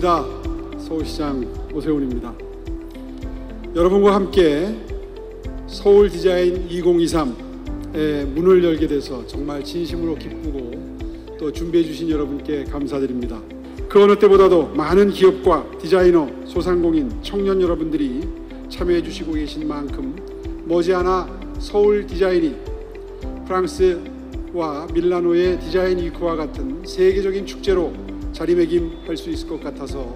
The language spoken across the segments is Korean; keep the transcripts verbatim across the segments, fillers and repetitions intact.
반갑습니다. 서울시장 오세훈입니다. 여러분과 함께 서울 디자인 이공이삼의 문을 열게 돼서 정말 진심으로 기쁘고 또 준비해 주신 여러분께 감사드립니다. 그 어느 때보다도 많은 기업과 디자이너, 소상공인, 청년 여러분들이 참여해 주시고 계신 만큼 머지않아 서울 디자인이 프랑스와 밀라노의 디자인 위크와 같은 세계적인 축제로 자리매김할 수 있을 것 같아서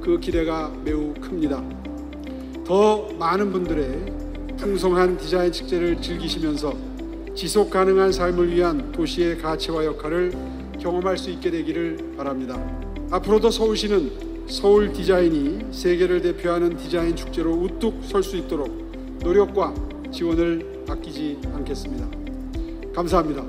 그 기대가 매우 큽니다. 더 많은 분들의 풍성한 디자인 축제를 즐기시면서 지속 가능한 삶을 위한 도시의 가치와 역할을 경험할 수 있게 되기를 바랍니다. 앞으로도 서울시는 서울 디자인이 세계를 대표하는 디자인 축제로 우뚝 설 수 있도록 노력과 지원을 아끼지 않겠습니다. 감사합니다.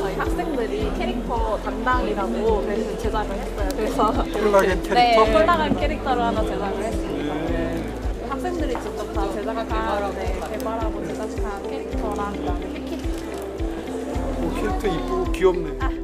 저희 학생들이 캐릭터 담당이라고 그래서 제작을 했어요. 그래서 콜라겐 캐릭터? 네, 콜라겐 캐릭터를 하나 제작을 했습니다. 네. 학생들이 직접 다 제작한 개발하고, 네, 개발하고 제작한 캐릭터랑 그다음에 캣킷. 오, 캐릭터 이쁘고 귀엽네. 아.